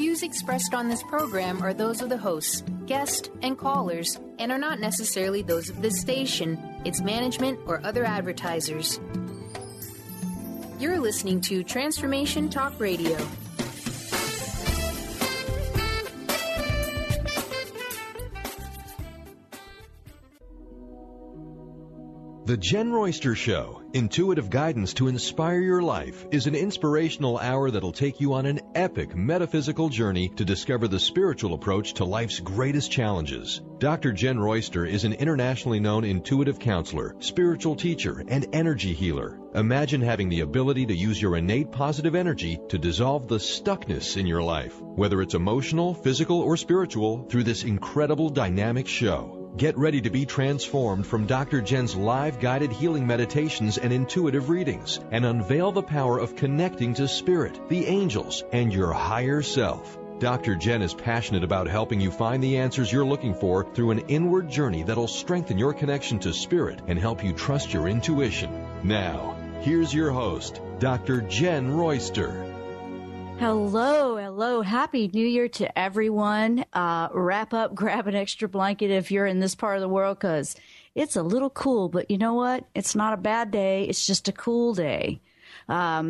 views expressed on this program are those of the hosts, guests, and callers, and are not necessarily those of this station, its management, or other advertisers. You're listening to Transformation Talk Radio. The Jenn Royster Show, intuitive guidance to inspire your life, is an inspirational hour that'll take you on an epic metaphysical journey to discover the spiritual approach to life's greatest challenges. Dr. Jenn Royster is an internationally known intuitive counselor, spiritual teacher, and energy healer. Imagine having the ability to use your innate positive energy to dissolve the stuckness in your life, whether it's emotional, physical, or spiritual, through this incredible dynamic show. Get ready to be transformed from Dr. Jenn's live guided healing meditations and intuitive readings, and unveil the power of connecting to spirit, the angels, and your higher self. Dr. Jenn is passionate about helping you find the answers you're looking for through an inward journey that'll strengthen your connection to spirit and help you trust your intuition. Now, here's your host, Dr. Jenn Royster. Hello. Happy New Year to everyone. Wrap up, grab an extra blanket if you're in this part of the world, because it's a little cool. But you know what? It's not a bad day. It's just a cool day, a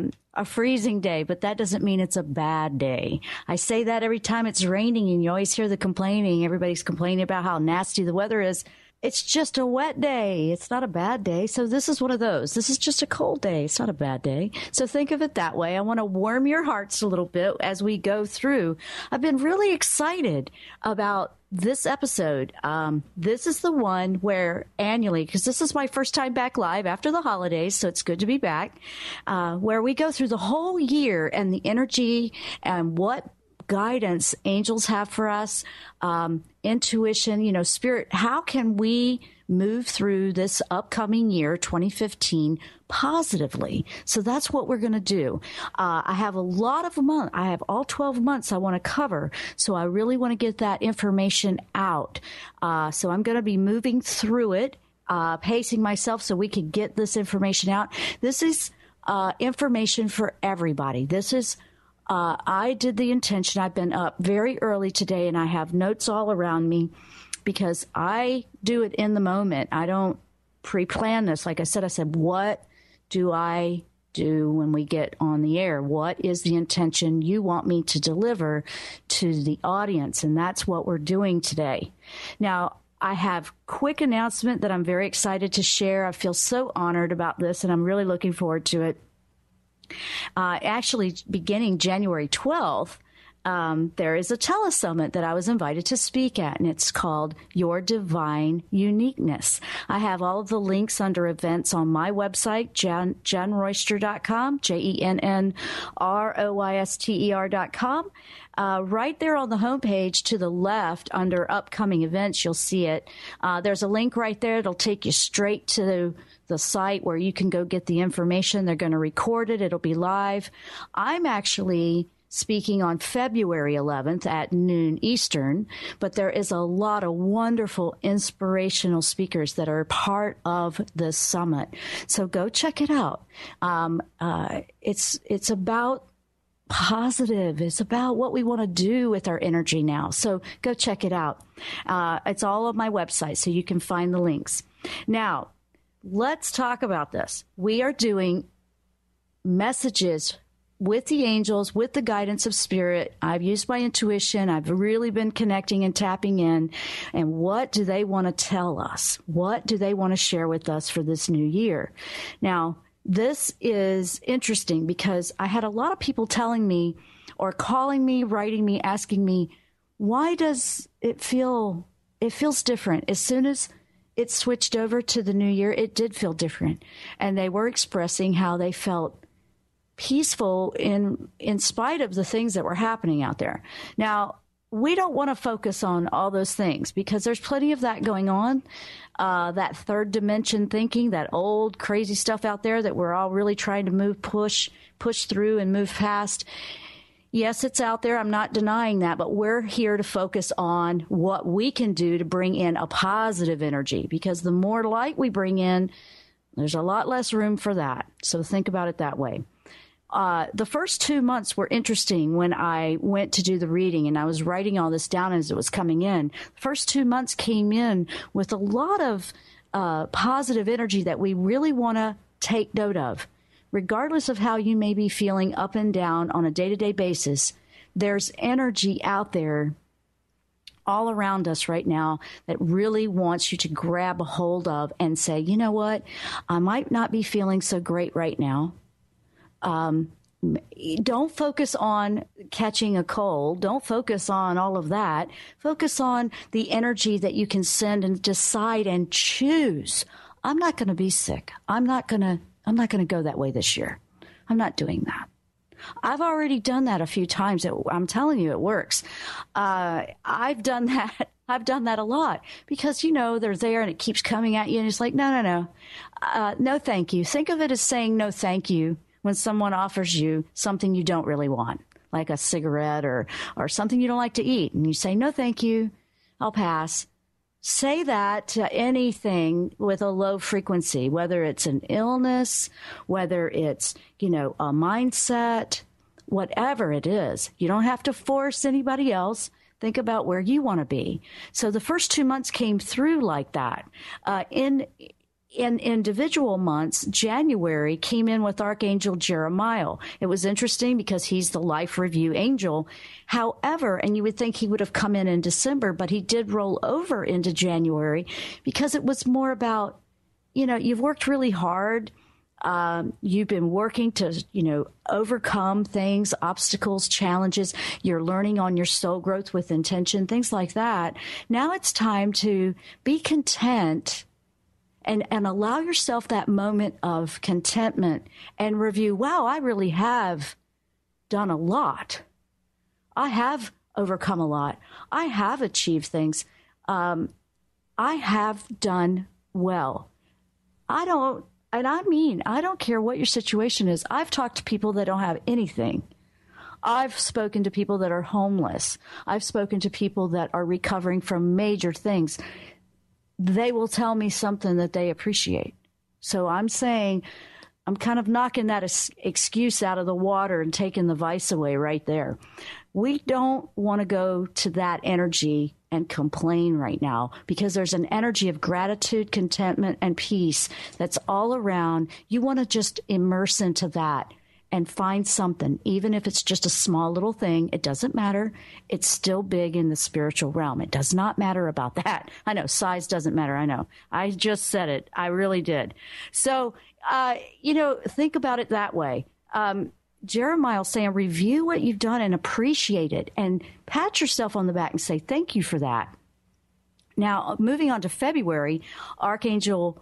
freezing day. But that doesn't mean it's a bad day. I say that every time it's raining, and you always hear the complaining. Everybody's complaining about how nasty the weather is. It's just a wet day. It's not a bad day. So this is one of those. This is just a cold day. It's not a bad day. So think of it that way. I want to warm your hearts a little bit as we go through. I've been really excited about this episode. This is the one where annually, because this is my first time back live after the holidays, so it's good to be back, where we go through the whole year and the energy and what guidance angels have for us, intuition, spirit. How can we move through this upcoming year, 2015, positively? So that's what we're going to do. I have a lot of months. I have all 12 months I want to cover. So I really want to get that information out. So I'm going to be moving through it, pacing myself so we can get this information out. This is information for everybody. This is I did the intention. I've been up very early today, and I have notes all around me because I do it in the moment. I don't pre-plan this. Like I said, what do I do when we get on the air? What is the intention you want me to deliver to the audience? And that's what we're doing today. Now, I have a quick announcement that I'm very excited to share. I feel so honored about this, and I'm really looking forward to it. Actually, beginning January 12th, there is a telesummit that I was invited to speak at, and it's called Your Divine Uniqueness. I have all of the links under events on my website, JennRoyster.com, JennRoyster.com. Right there on the homepage to the left under upcoming events, you'll see it. There's a link right there. It'll take you straight to the site where you can go get the information. They're going to record it. It'll be live. I'm actually speaking on February 11th at noon Eastern, but there is a lot of wonderful inspirational speakers that are part of the summit. So go check it out. It's about positive. It's about what we want to do with our energy now. So go check it out. It's all on my website, so you can find the links. Now, let's talk about this. We are doing messages with the angels, with the guidance of spirit. I've used my intuition. I've really been connecting and tapping in. And what do they want to tell us? What do they want to share with us for this new year? Now, this is interesting because I had a lot of people telling me or calling me, writing me, asking me, why does it feel, it feels different? As soon as it switched over to the new year, it did feel different. And they were expressing how they felt peaceful in spite of the things that were happening out there. Now, we don't want to focus on all those things because there's plenty of that going on, that third dimension thinking, that old crazy stuff out there that we're all really trying to move, push through and move past. Yes, it's out there. I'm not denying that, but we're here to focus on what we can do to bring in a positive energy, because the more light we bring in, there's a lot less room for that. So think about it that way. The first 2 months were interesting when I went to do the reading, and I was writing all this down as it was coming in. The first 2 months came in with a lot of positive energy that we really want to take note of. Regardless of how you may be feeling up and down on a day-to-day basis, there's energy out there all around us right now that really wants you to grab a hold of and say, you know what, I might not be feeling so great right now. Don't focus on catching a cold. Don't focus on all of that. Focus on the energy that you can send and decide and choose. I'm not going to be sick. I'm not going to go that way this year. I'm not doing that. I've already done that a few times. I'm telling you, it works. I've done that. I've done that a lot because, you know, they're there and it keeps coming at you. And it's like, no. No, thank you. Think of it as saying no, thank you when someone offers you something you don't really want, like a cigarette or something you don't like to eat. And you say, no, thank you. I'll pass. Say that to anything with a low frequency, whether it's an illness, whether it's, you know, a mindset, whatever it is. You don't have to force anybody else. Think about where you want to be. So the first 2 months came through like that. In individual months, January came in with Archangel Jeremiah. It was interesting because he's the life review angel. However, and you would think he would have come in December, but he did roll over into January because it was more about, you know, you've worked really hard. You've been working to, you know, overcome things, obstacles, challenges. You're learning on your soul growth with intention, things like that. Now it's time to be content and allow yourself that moment of contentment and review, wow, I really have done a lot. I have overcome a lot. I have achieved things. I have done well. I don't care what your situation is. I've talked to people that don't have anything. I've spoken to people that are homeless. I've spoken to people that are recovering from major things. They will tell me something that they appreciate. So I'm saying I'm kind of knocking that excuse out of the water and taking the vice away right there. We don't want to go to that energy and complain right now because there's an energy of gratitude, contentment, and peace that's all around. You want to just immerse into that and find something, even if it's just a small little thing. It doesn't matter. It's still big in the spiritual realm. It does not matter about that. I know size doesn't matter. I know. I just said it. I really did. So, you know, think about it that way. Jeremiah saying, review what you've done and appreciate it and pat yourself on the back and say, thank you for that. Now, moving on to February, Archangel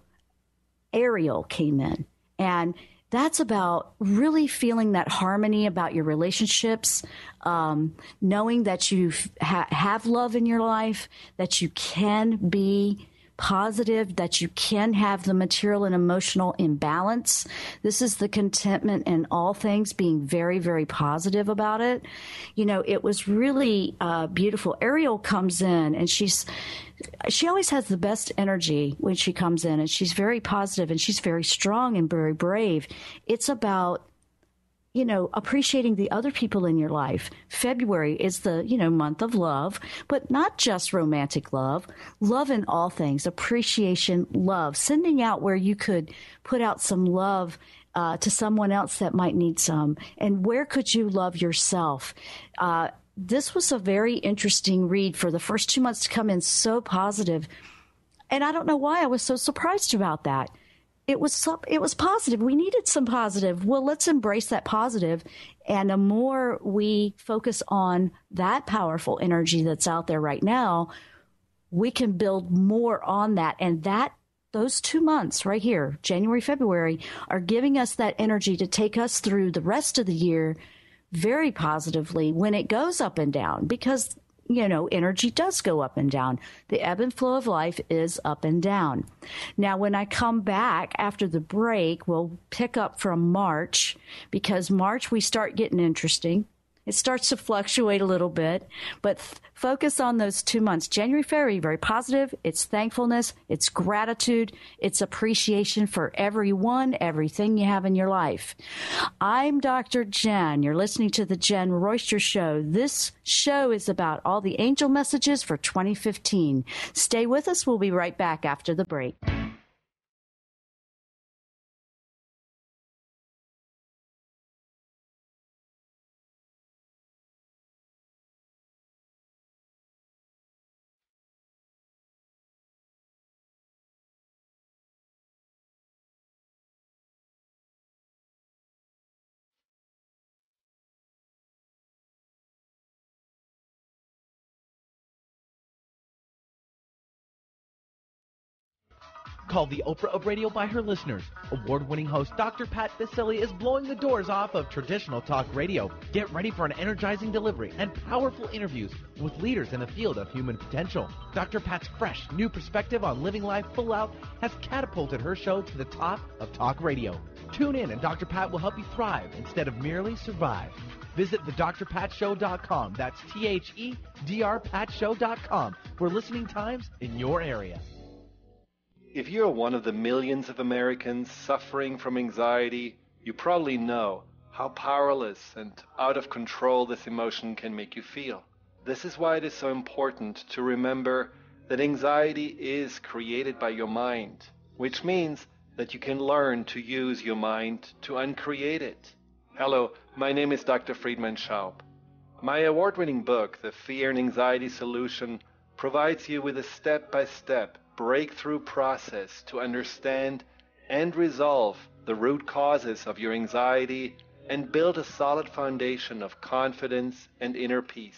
Ariel came in, and that's about really feeling that harmony about your relationships, knowing that you have love in your life, that you can be positive, that you can have the material and emotional imbalance. This is the contentment in all things, being very, very positive about it. You know, it was really beautiful. Ariel comes in, and she always has the best energy when she comes in, and she's very positive, and she's very strong and very brave. It's about, you know, appreciating the other people in your life. February is the, you know, month of love, but not just romantic love, love in all things, appreciation, love, sending out where you could put out some love to someone else that might need some. And where could you love yourself? This was a very interesting read for the first 2 months to come in so positive. And I don't know why I was so surprised about that. It was positive. We needed some positive. Well, let's embrace that positive. And the more we focus on that powerful energy that's out there right now, we can build more on that. And that those 2 months right here, January, February, are giving us that energy to take us through the rest of the year very positively when it goes up and down, because, you know, energy does go up and down. The ebb and flow of life is up and down. Now, when I come back after the break, we'll pick up from March, because March we start getting interesting. It starts to fluctuate a little bit, but focus on those 2 months. January, February, very positive. It's thankfulness. It's gratitude. It's appreciation for everyone, everything you have in your life. I'm Dr. Jenn. You're listening to The Jenn Royster Show. This show is about all the angel messages for 2015. Stay with us. We'll be right back after the break. Called the Oprah of radio by her listeners, award-winning host Dr. Pat Basile is blowing the doors off of traditional talk radio. Get ready for an energizing delivery and powerful interviews with leaders in the field of human potential. Dr. Pat's fresh, new perspective on living life full out has catapulted her show to the top of talk radio. Tune in and Dr. Pat will help you thrive instead of merely survive. Visit thedrpatshow.com. That's thedrpatshow.com for listening times in your area. If you're one of the millions of Americans suffering from anxiety, you probably know how powerless and out of control this emotion can make you feel. This is why it is so important to remember that anxiety is created by your mind, which means that you can learn to use your mind to uncreate it. Hello, my name is Dr. Friedman Schaub. My award-winning book, The Fear and Anxiety Solution, provides you with a step-by-step breakthrough process to understand and resolve the root causes of your anxiety and build a solid foundation of confidence and inner peace.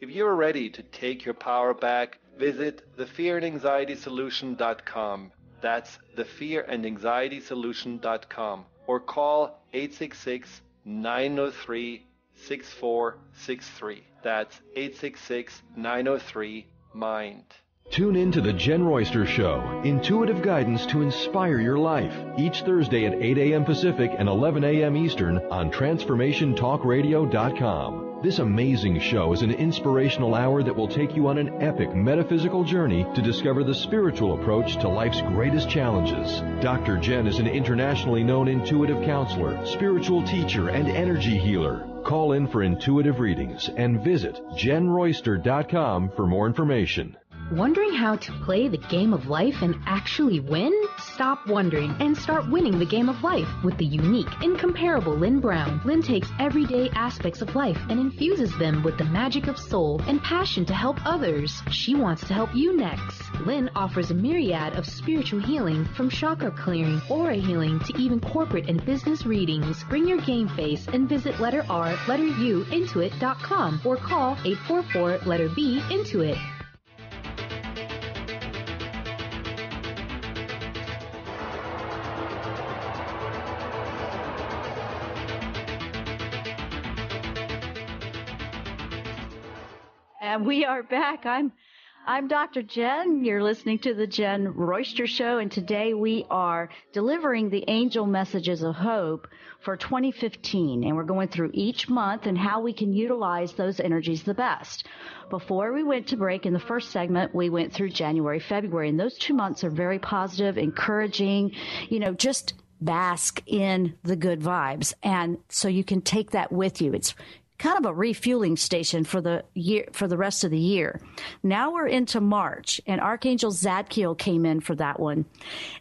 If you're ready to take your power back, visit thefearandanxietysolution.com. That's thefearandanxietysolution.com or call 866-903-6463. That's 866-903-MIND. Tune in to The Jenn Royster Show, intuitive guidance to inspire your life, each Thursday at 8 a.m. Pacific and 11 a.m. Eastern on TransformationTalkRadio.com. This amazing show is an inspirational hour that will take you on an epic metaphysical journey to discover the spiritual approach to life's greatest challenges. Dr. Jenn is an internationally known intuitive counselor, spiritual teacher, and energy healer. Call in for intuitive readings and visit JennRoyster.com for more information. Wondering how to play the game of life and actually win? Stop wondering and start winning the game of life with the unique, incomparable Lynn Brown. Lynn takes everyday aspects of life and infuses them with the magic of soul and passion to help others. She wants to help you next. Lynn offers a myriad of spiritual healing, from chakra clearing, aura healing, to even corporate and business readings. Bring your game face and visit letter R, letter U, intuit.com or call 844 letter B, Intuit. And we are back. I'm Dr. Jenn. You're listening to The Jenn Royster Show, and today we are delivering the angel messages of hope for 2015, and we're going through each month and how we can utilize those energies the best. Before we went to break in the first segment, we went through January, February, and those 2 months are very positive, encouraging, just bask in the good vibes, and so you can take that with you. It's kind of a refueling station for the year, for the rest of the year. Now we're into March, and Archangel Zadkiel came in for that one.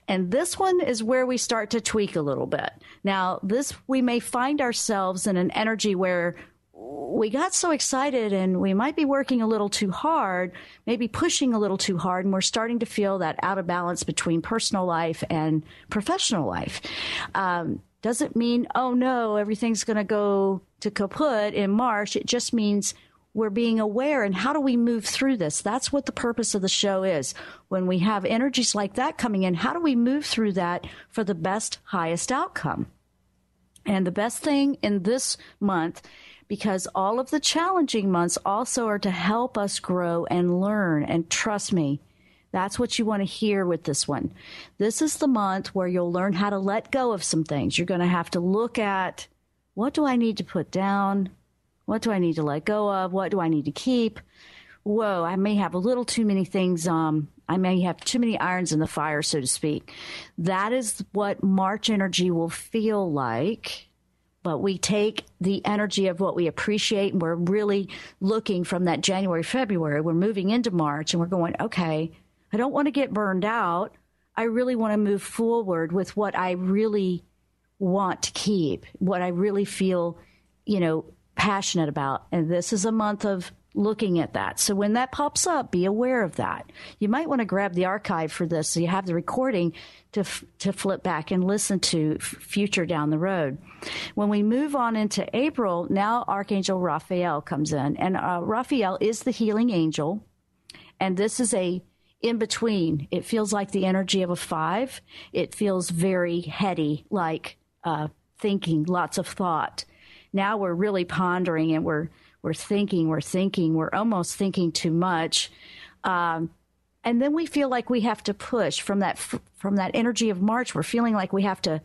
And this one is where we start to tweak a little bit. Now, this, we may find ourselves in an energy where we got so excited and we might be working a little too hard, maybe pushing a little too hard, and we're starting to feel that out of balance between personal life and professional life. Doesn't mean, oh no, everything's going to go to kaput in March. It just means we're being aware, and how do we move through this? That's what the purpose of the show is. When we have energies like that coming in, how do we move through that for the best, highest outcome? And the best thing in this month, because all of the challenging months also are to help us grow and learn, and trust me, that's what you want to hear with this one. This is the month where you'll learn how to let go of some things. You're going to have to look at, what do I need to put down? What do I need to let go of? What do I need to keep? Whoa, I may have a little too many things. I may have too many irons in the fire, so to speak. That is what March energy will feel like. But we take the energy of what we appreciate, and we're really looking from that January, February. We're moving into March, and we're going, okay, I don't want to get burned out. I really want to move forward with what I really want to keep, what I really feel, you know, passionate about. And this is a month of looking at that. So when that pops up, be aware of that. You might want to grab the archive for this, so you have the recording to flip back and listen to future down the road. When we move on into April, now Archangel Raphael comes in, and Raphael is the healing angel, and this is a in between. It feels like the energy of a 5. It feels very heady, like thinking, lots of thought. Now we're really pondering, and we're thinking, we're almost thinking too much. And then we feel like we have to push from that energy of March. We're feeling like we have to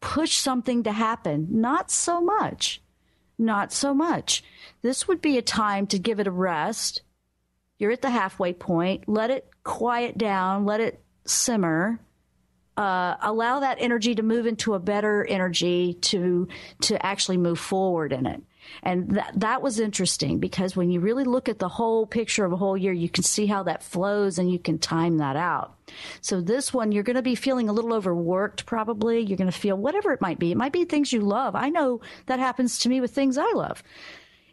push something to happen. Not so much. This would be a time to give it a rest. You're at the halfway point. Let it quiet down. Let it simmer. Allow that energy to move into a better energy to actually move forward in it. And that was interesting, because when you really look at the whole picture of a whole year, you can see how that flows, and you can time that out. So this one, you're going to be feeling a little overworked probably. You're going to feel whatever it might be. It might be things you love. I know that happens to me with things I love.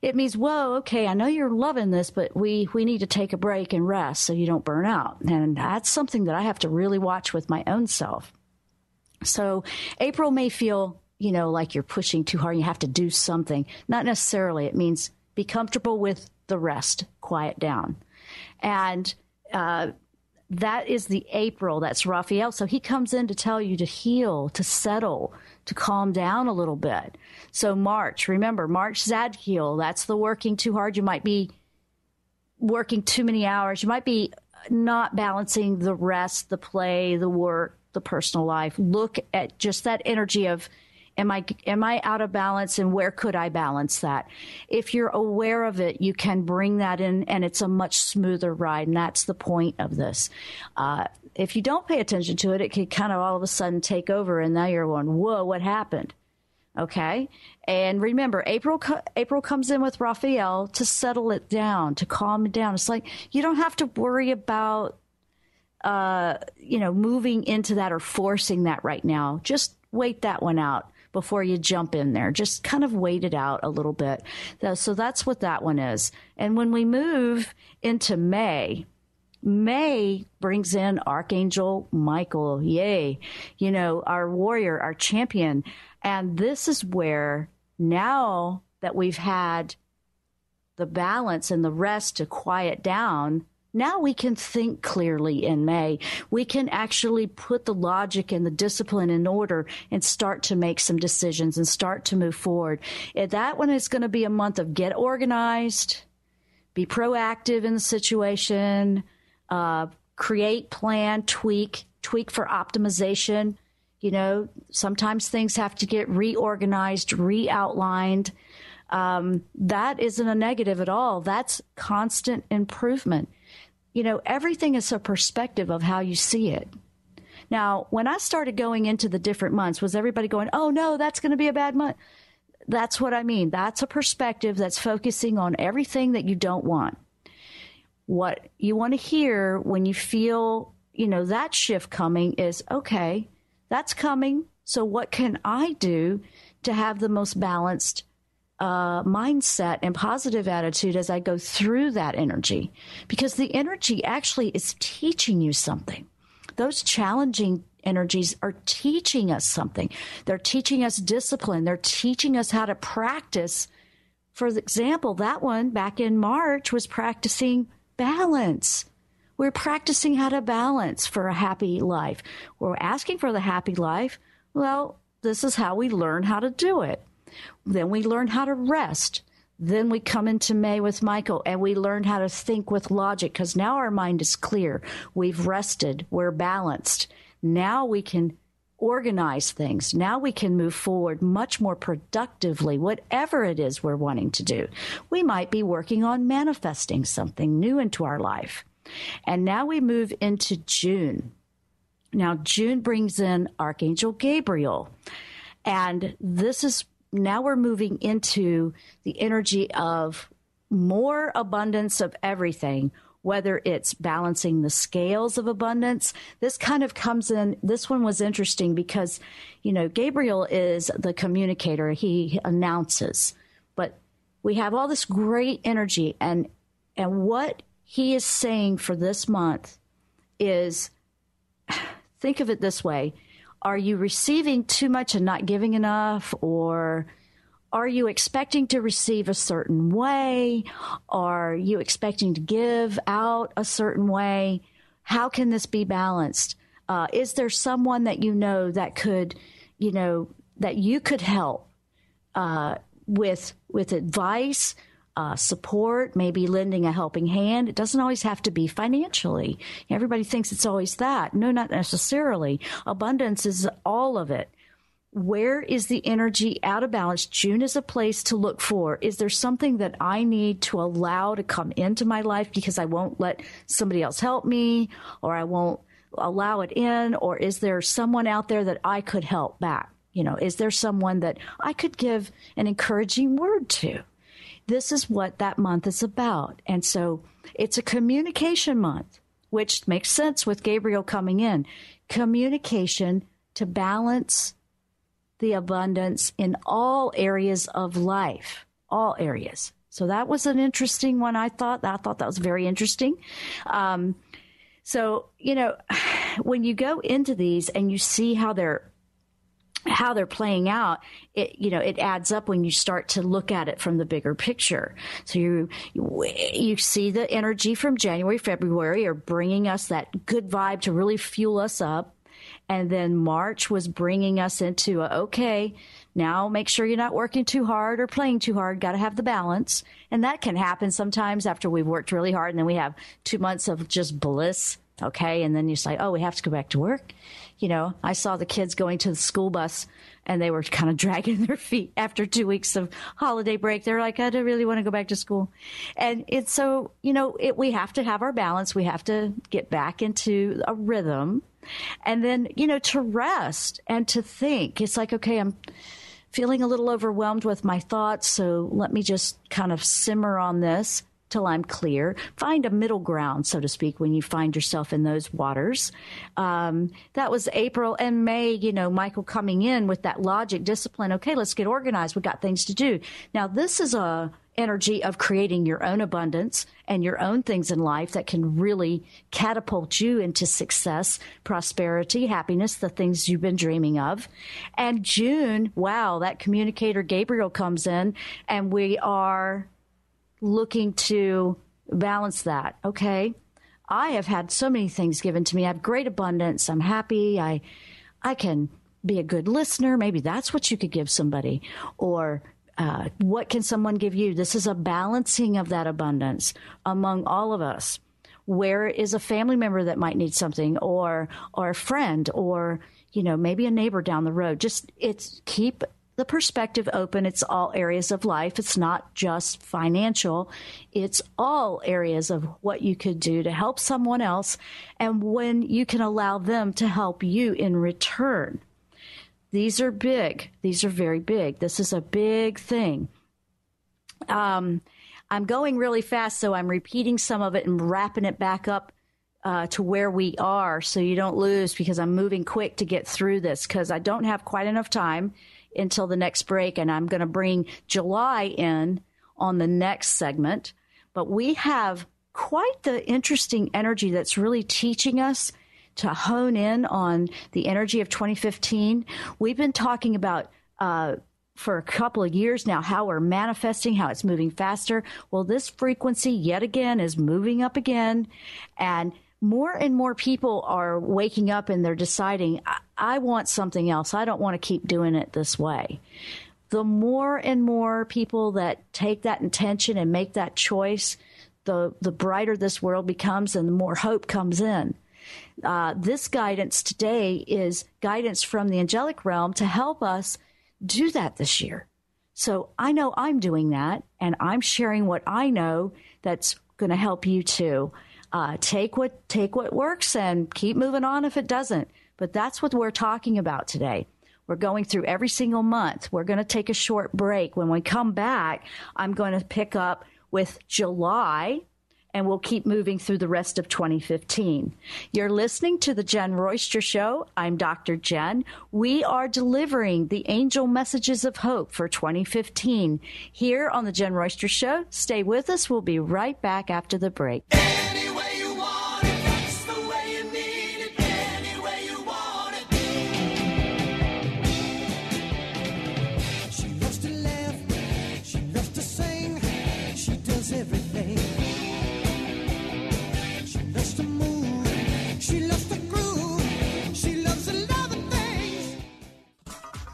It means, whoa, okay, I know you're loving this, but we need to take a break and rest so you don't burn out. And that's something that I have to really watch with my own self. So April may feel, you know, like you're pushing too hard, you have to do something. Not necessarily. It means be comfortable with the rest, quiet down. And that is the April. That's Raphael. So he comes in to tell you to heal, to settle, to calm down a little bit. So March, remember, March Zadkiel, that's the working too hard. You might be working too many hours. You might be not balancing the rest, the play, the work, the personal life. Look at just that energy of, am I out of balance, and where could I balance that? If you're aware of it, you can bring that in, and it's a much smoother ride, and that's the point of this. If you don't pay attention to it, it could kind of all of a sudden take over, and now you're going, whoa, what happened? Okay? And remember, April comes in with Raphael to settle it down, to calm it down. It's like you don't have to worry about moving into that or forcing that right now. Just wait that one out before you jump in there. Just kind of wait it out a little bit. So that's what that one is. And when we move into May brings in Archangel Michael. Yay. You know, our warrior, our champion. And this is where, now that we've had the balance and the rest to quiet down, now we can think clearly in May. We can actually put the logic and the discipline in order and start to make some decisions and start to move forward. That one is going to be a month of get organized, be proactive in the situation, create, plan, tweak for optimization. You know, sometimes things have to get reorganized, re-outlined. That isn't a negative at all. That's constant improvement. You know, everything is a perspective of how you see it. Now, when I started going into the different months, was everybody going, oh, no, that's going to be a bad month? That's what I mean. That's a perspective that's focusing on everything that you don't want. What you want to hear when you feel, you know, that shift coming is, okay, that's coming. So what can I do to have the most balanced mindset and positive attitude as I go through that energy? Because the energy actually is teaching you something. Those challenging energies are teaching us something. They're teaching us discipline. They're teaching us how to practice. For example, that one back in March was practicing balance. We're practicing how to balance for a happy life. We're asking for the happy life. Well, this is how we learn how to do it. Then we learn how to rest. Then we come into May with Michael, and we learn how to think with logic, because now our mind is clear. We've rested. We're balanced. Now we can organize things. Now we can move forward much more productively, whatever it is we're wanting to do. We might be working on manifesting something new into our life. And now we move into June. Now, June brings in Archangel Gabriel. And this is, now we're moving into the energy of more abundance of everything, whether it's balancing the scales of abundance. This kind of comes in, this one was interesting because, you know, Gabriel is the communicator. He announces, but we have all this great energy, and what he is saying for this month is, think of it this way. Are you receiving too much and not giving enough? Or are you expecting to receive a certain way? Are you expecting to give out a certain way? How can this be balanced? Is there someone that you know that could, you know, that you could help with advice, support, maybe lending a helping hand? It doesn't always have to be financially. Everybody thinks it's always that. No, not necessarily. Abundance is all of it. Where is the energy out of balance? June is a place to look for. Is there something that I need to allow to come into my life because I won't let somebody else help me, or I won't allow it in? Or is there someone out there that I could help back? You know, is there someone that I could give an encouraging word to? This is what that month is about. And so it's a communication month, which makes sense with Gabriel coming in. Communication to balance the abundance in all areas of life, all areas. So that was an interesting one. I thought that was very interesting. So, you know, when you go into these and you see how they're playing out, it, you know, it adds up when you start to look at it from the bigger picture. So you see the energy from January, February are bringing us that good vibe to really fuel us up. And then March was bringing us into, okay, now make sure you're not working too hard or playing too hard. Got to have the balance. And that can happen sometimes after we've worked really hard and then we have 2 months of just bliss. Okay. And then you say, oh, we have to go back to work. You know, I saw the kids going to the school bus and they were kind of dragging their feet after 2 weeks of holiday break. They're like, I don't really want to go back to school. And it's so, you know, we have to have our balance. We have to get back into a rhythm. And then, you know, to rest and to think. It's like, okay, I'm feeling a little overwhelmed with my thoughts, so let me just kind of simmer on this till I'm clear. Find a middle ground, so to speak, when you find yourself in those waters. That was April and May, you know, Michael coming in with that logic, discipline. Okay, let's get organized. We've got things to do. Now, this is a energy of creating your own abundance and your own things in life that can really catapult you into success, prosperity, happiness, the things you've been dreaming of. And June, wow, that communicator Gabriel comes in and we are looking to balance that. Okay, I have had so many things given to me. I have great abundance. I'm happy. I can be a good listener. Maybe that's what you could give somebody. Or what can someone give you? This is a balancing of that abundance among all of us. Where is a family member that might need something, or a friend, or, you know, maybe a neighbor down the road? Just keep the perspective open. It's all areas of life. It's not just financial. It's all areas of what you could do to help someone else, and when you can allow them to help you in return. These are big. These are very big. This is a big thing. I'm going really fast, so I'm repeating some of it and wrapping it back up to where we are so you don't lose, because I'm moving quick to get through this because I don't have quite enough time until the next break, and I'm going to bring July in on the next segment. But we have quite the interesting energy that's really teaching us to hone in on the energy of 2015. We've been talking about for a couple of years now how we're manifesting, how it's moving faster. Well, this frequency yet again is moving up again, and more people are waking up and they're deciding, I want something else. I don't want to keep doing it this way. The more and more people that take that intention and make that choice, the brighter this world becomes and the more hope comes in. This guidance today is guidance from the angelic realm to help us do that this year. So I know I'm doing that, and I'm sharing what I know that's going to help you too. Take what works and keep moving on if it doesn't. But that's what we're talking about today. We're going through every single month. We're going to take a short break. When we come back, I'm going to pick up with July, and we'll keep moving through the rest of 2015. You're listening to The Jenn Royster Show. I'm Dr. Jenn. We are delivering the angel messages of hope for 2015 here on The Jenn Royster Show. Stay with us. We'll be right back after the break.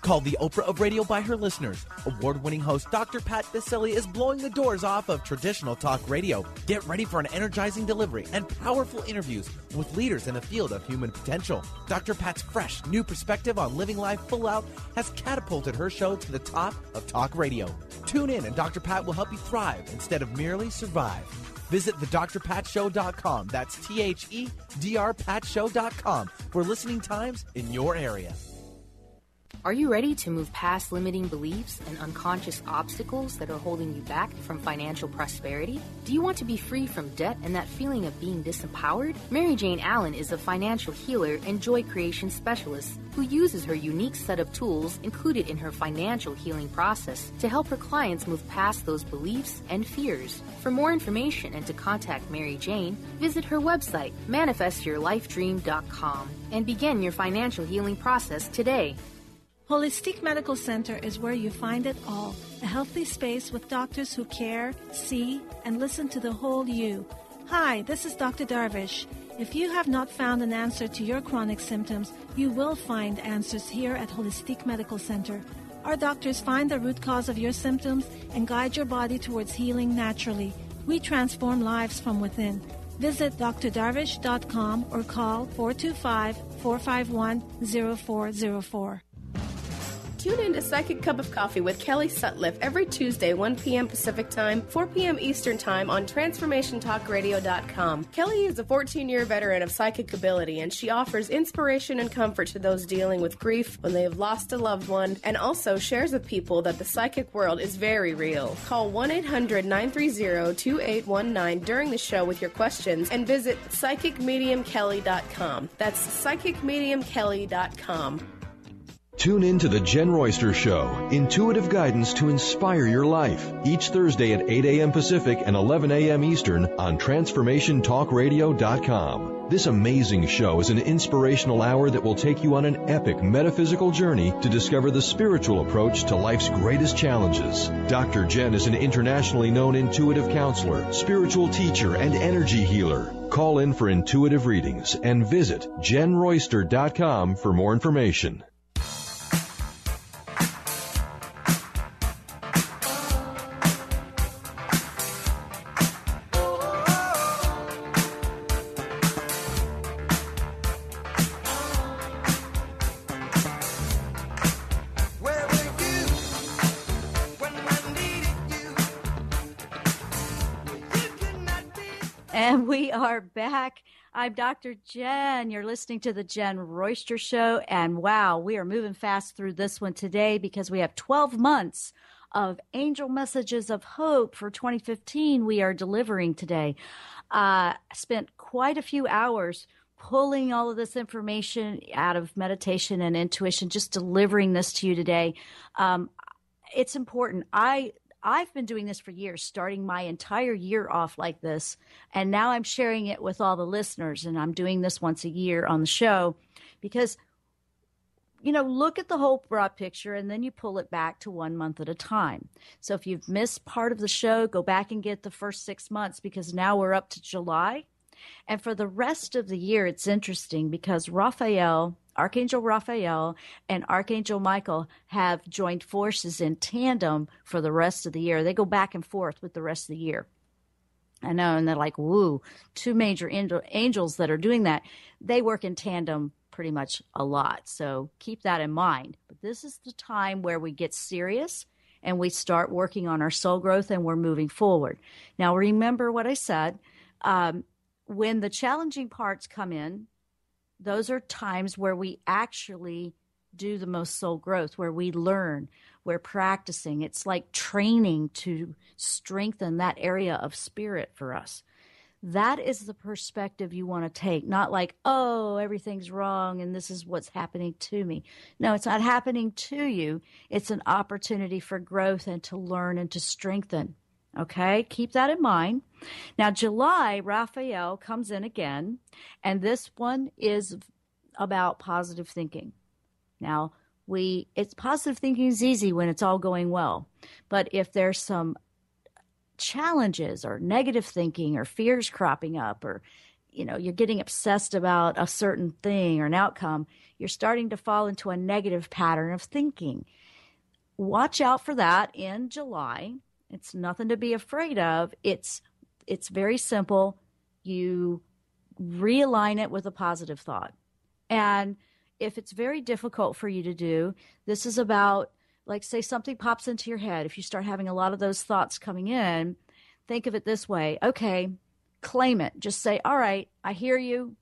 Called the Oprah of radio by her listeners, award-winning host Dr. Pat Basile is blowing the doors off of traditional talk radio. Get ready for an energizing delivery and powerful interviews with leaders in the field of human potential. Dr. Pat's fresh, new perspective on living life full out has catapulted her show to the top of talk radio. Tune in and Dr. Pat will help you thrive instead of merely survive. Visit thedrpatshow.com. That's THEDRpatshow.com for listening times in your area. Are you ready to move past limiting beliefs and unconscious obstacles that are holding you back from financial prosperity? Do you want to be free from debt and that feeling of being disempowered? Mary Jane Allen is a financial healer and joy creation specialist who uses her unique set of tools included in her financial healing process to help her clients move past those beliefs and fears. For more information and to contact Mary Jane, visit her website, manifestyourlifedream.com, and begin your financial healing process today. Holistic Medical Center is where you find it all. A healthy space with doctors who care, see, and listen to the whole you. Hi, this is Dr. Darvish. If you have not found an answer to your chronic symptoms, you will find answers here at Holistic Medical Center. Our doctors find the root cause of your symptoms and guide your body towards healing naturally. We transform lives from within. Visit drdarvish.com or call 425-451-0404. Tune in to Psychic Cup of Coffee with Kelly Sutliff every Tuesday, 1 p.m. Pacific Time, 4 p.m. Eastern Time on TransformationTalkRadio.com. Kelly is a 14-year veteran of psychic ability, and she offers inspiration and comfort to those dealing with grief when they have lost a loved one, and also shares with people that the psychic world is very real. Call 1-800-930-2819 during the show with your questions, and visit PsychicMediumKelly.com. That's PsychicMediumKelly.com. Tune in to The Jenn Royster Show, intuitive guidance to inspire your life, each Thursday at 8 a.m. Pacific and 11 a.m. Eastern on TransformationTalkRadio.com. This amazing show is an inspirational hour that will take you on an epic metaphysical journey to discover the spiritual approach to life's greatest challenges. Dr. Jenn is an internationally known intuitive counselor, spiritual teacher, and energy healer. Call in for intuitive readings and visit JennRoyster.com for more information. And we are back. I'm Dr. Jenn. You're listening to The Jenn Royster Show. And wow, we are moving fast through this one today because we have 12 months of angel messages of hope for 2015 we are delivering today. I spent quite a few hours pulling all of this information out of meditation and intuition, just delivering this to you today. It's important. I've been doing this for years, starting my entire year off like this, and now I'm sharing it with all the listeners, and I'm doing this once a year on the show because, you know, look at the whole broad picture, and then you pull it back to 1 month at a time. So if you've missed part of the show, go back and get the first 6 months because now we're up to July. And for the rest of the year, it's interesting because Raphael, Archangel Raphael and Archangel Michael have joined forces in tandem for the rest of the year. They go back and forth with the rest of the year. I know, and they're like, woo, two major angels that are doing that. They work in tandem pretty much a lot. So keep that in mind. But this is the time where we get serious and we start working on our soul growth and we're moving forward. Now, remember what I said. When the challenging parts come in, those are times where we actually do the most soul growth, where we learn, we're practicing. It's like training to strengthen that area of spirit for us. That is the perspective you want to take, not like, oh, everything's wrong and this is what's happening to me. No, it's not happening to you. It's an opportunity for growth and to learn and to strengthen. Okay, keep that in mind. Now, July, Raphael comes in again, and this one is about positive thinking. Now, positive thinking is easy when it's all going well, but if there's some challenges or negative thinking or fears cropping up, or you're getting obsessed about a certain thing or an outcome, you're starting to fall into a negative pattern of thinking. Watch out for that in July. It's nothing to be afraid of. It's very simple. You realign it with a positive thought. And if it's very difficult for you to do, this is about, like, say something pops into your head. If you start having a lot of those thoughts coming in, think of it this way. Okay, claim it. Just say, all right, I hear you.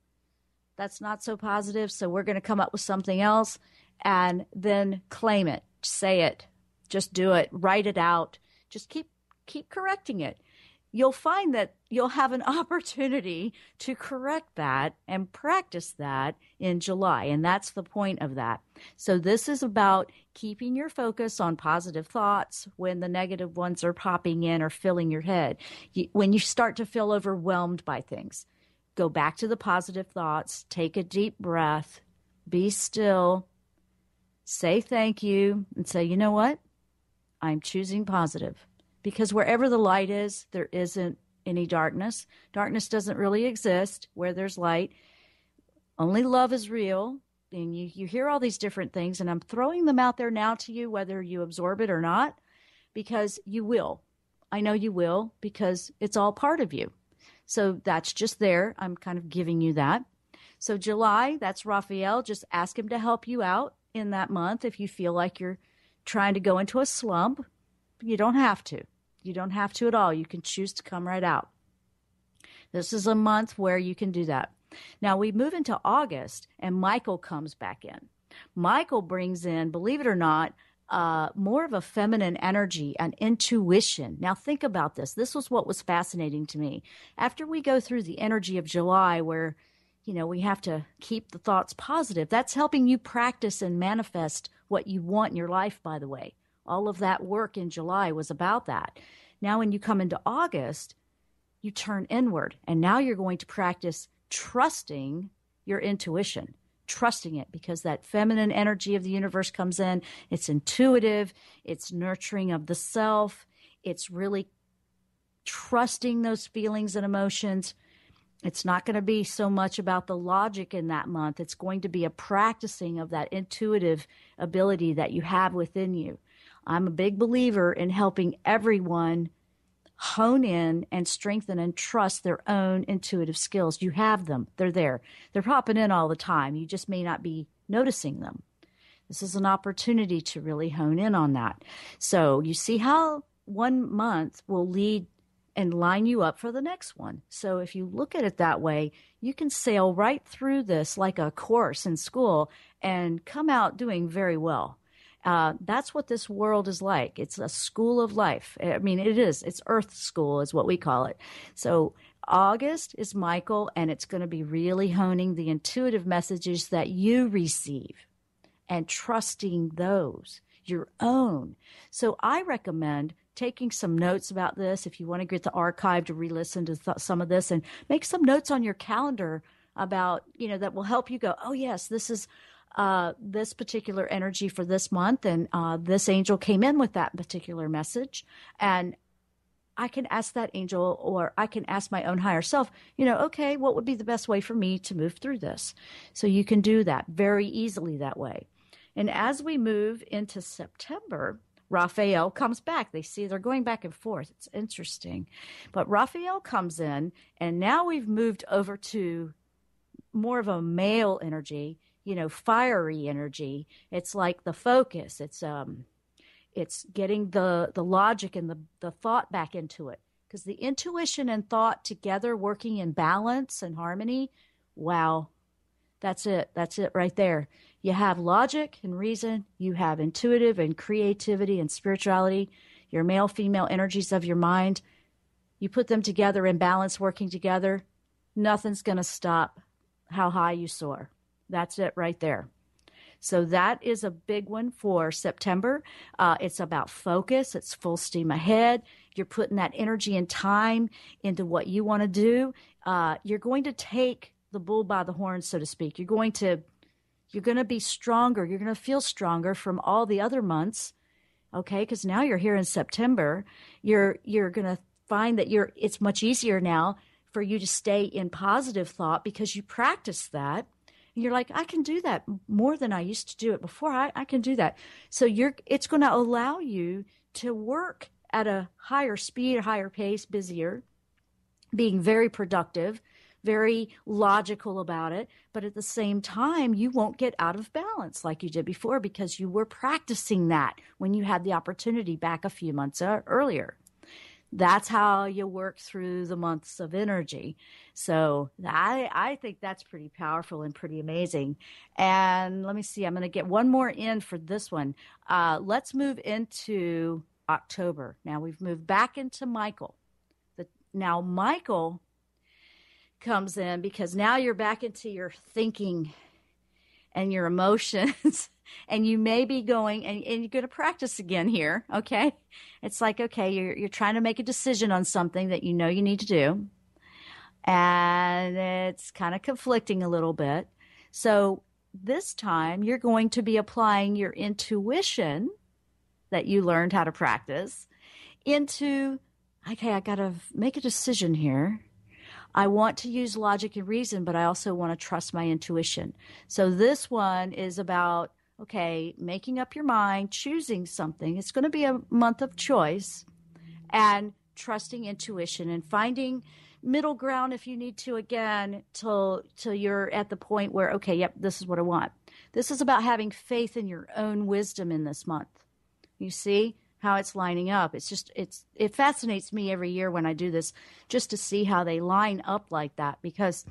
That's not so positive, so we're going to come up with something else. And then claim it. Say it. Just do it. Write it out. Just keep correcting it. You'll find that you'll have an opportunity to correct that and practice that in July. And that's the point of that. So this is about keeping your focus on positive thoughts when the negative ones are popping in or filling your head. When you start to feel overwhelmed by things, go back to the positive thoughts, take a deep breath, be still, say thank you, and say, you know what? I'm choosing positive, because wherever the light is, there isn't any darkness. Darkness doesn't really exist where there's light. Only love is real. And you hear all these different things, and I'm throwing them out there now to you, whether you absorb it or not, because you will. I know you will, because it's all part of you. So that's just there. I'm kind of giving you that. So July, that's Raphael. Just ask him to help you out in that month if you feel like you're trying to go into a slump. You don't have to. You don't have to at all. You can choose to come right out. This is a month where you can do that. Now we move into August, and Michael comes back in. Michael brings in, believe it or not, more of a feminine energy and intuition. Now think about this. This was what was fascinating to me. After we go through the energy of July, where we have to keep the thoughts positive. That's helping you practice and manifest what you want in your life, by the way. All of that work in July was about that. Now when you come into August, you turn inward, and now you're going to practice trusting your intuition, trusting it, because that feminine energy of the universe comes in. It's intuitive. It's nurturing of the self. It's really trusting those feelings and emotions. It's not going to be so much about the logic in that month. It's going to be a practicing of that intuitive ability that you have within you. I'm a big believer in helping everyone hone in and strengthen and trust their own intuitive skills. You have them. They're there. They're popping in all the time. You just may not be noticing them. This is an opportunity to really hone in on that. So you see how one month will lead and line you up for the next one. So if you look at it that way, you can sail right through this like a course in school and come out doing very well. That's what this world is like. It's a school of life. I mean, it is. It's Earth School is what we call it. So August is Michael, and it's going to be really honing the intuitive messages that you receive and trusting those, your own. So I recommend taking some notes about this if you want to get the archive to re-listen to some of this, and make some notes on your calendar about, that will help you go, oh, yes, this is this particular energy for this month, and this angel came in with that particular message. And I can ask that angel, or I can ask my own higher self, okay, what would be the best way for me to move through this? So you can do that very easily that way. And as we move into September, Raphael comes back. They see they're going back and forth. It's interesting. But Raphael comes in, and now we've moved over to more of a male energy, you know, fiery energy. It's like the focus. It's getting the logic and the thought back into it. Because the intuition and thought together working in balance and harmony, wow, that's it. That's it right there. You have logic and reason. You have intuitive and creativity and spirituality, your male, female energies of your mind. You put them together in balance, working together. Nothing's going to stop how high you soar. That's it right there. So that is a big one for September. It's about focus. It's full steam ahead. You're putting that energy and time into what you want to do. You're going to take the bull by the horns, so to speak. You're going to be stronger. You're going to feel stronger from all the other months, okay? Because now you're here in September. You're going to find that it's much easier now for you to stay in positive thought because you practice that. And you're like, I can do that more than I used to do it before. I can do that. So it's going to allow you to work at a higher speed, a higher pace, busier, being very productive, very logical about it. But at the same time, you won't get out of balance like you did before because you were practicing that when you had the opportunity back a few months earlier. That's how you work through the months of energy. So I think that's pretty powerful and pretty amazing. And let me see. I'm going to get one more in for this one. Let's move into October. Now we've moved back into Michael. Now Michael comes in because now you're back into your thinking and your emotions and you may be going and you're going to practice again here. Okay. It's like, okay, you're trying to make a decision on something that you know you need to do. And it's kind of conflicting a little bit. So this time you're going to be applying your intuition that you learned how to practice into, okay, I got to make a decision here. I want to use logic and reason, but I also want to trust my intuition. So this one is about, okay, making up your mind, choosing something. It's going to be a month of choice and trusting intuition and finding middle ground if you need to again till you're at the point where, okay, yep, this is what I want. This is about having faith in your own wisdom in this month. You see how it's lining up. It fascinates me every year when I do this just to see how they line up like that, because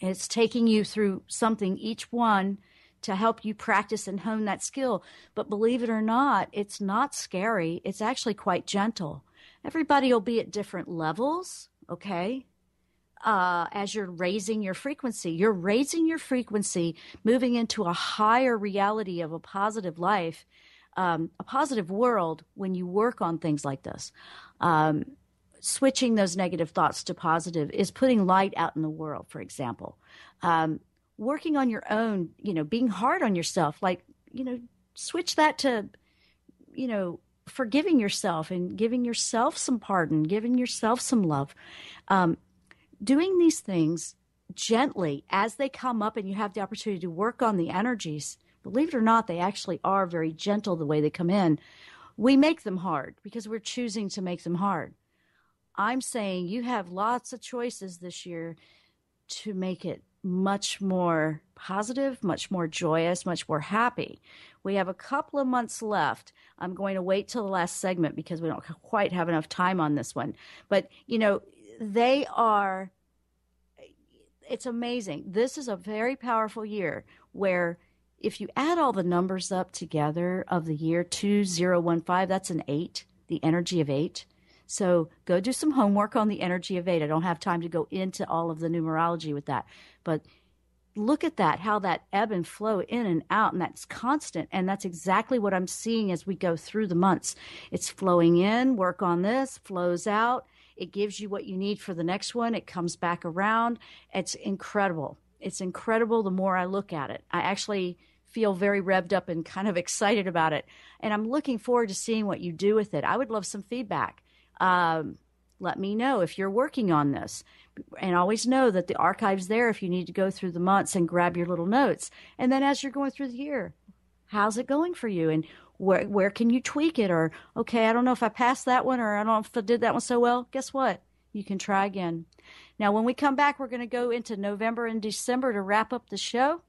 it's taking you through something, each one, to help you practice and hone that skill. But believe it or not, it's not scary. It's actually quite gentle. Everybody will be at different levels, okay? As you're raising your frequency, moving into a higher reality of a positive life, a positive world when you work on things like this. Switching those negative thoughts to positive is putting light out in the world, for example. Working on your own, you know, being hard on yourself, like, you know, switch that to, you know, forgiving yourself and giving yourself some pardon, giving yourself some love. Doing these things gently as they come up and you have the opportunity to work on the energies. Believe it or not, they actually are very gentle the way they come in. We make them hard because we're choosing to make them hard. I'm saying you have lots of choices this year to make it much more positive, much more joyous, much more happy. We have a couple of months left. I'm going to wait till the last segment because we don't quite have enough time on this one. But, you know, it's amazing. This is a very powerful year where, if you add all the numbers up together of the year 2015, that's an 8, the energy of 8. So go do some homework on the energy of 8. I don't have time to go into all of the numerology with that. But look at that, how that ebb and flow in and out, and that's constant. And that's exactly what I'm seeing as we go through the months. It's flowing in, work on this, flows out. It gives you what you need for the next one. It comes back around. It's incredible. It's incredible the more I look at it. I actually feel very revved up and kind of excited about it. And I'm looking forward to seeing what you do with it. I would love some feedback. Let me know if you're working on this. And always know that the archive's there if you need to go through the months and grab your little notes. And then as you're going through the year, how's it going for you? And Where can you tweak it? Or, okay, I don't know if I passed that one, or I don't know if I did that one so well. Guess what? You can try again. Now, when we come back, we're going to go into November and December to wrap up the show.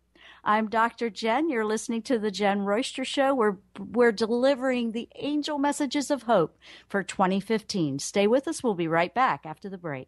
I'm Dr. Jenn. You're listening to The Jenn Royster Show. We're delivering the angel messages of hope for 2015. Stay with us. We'll be right back after the break.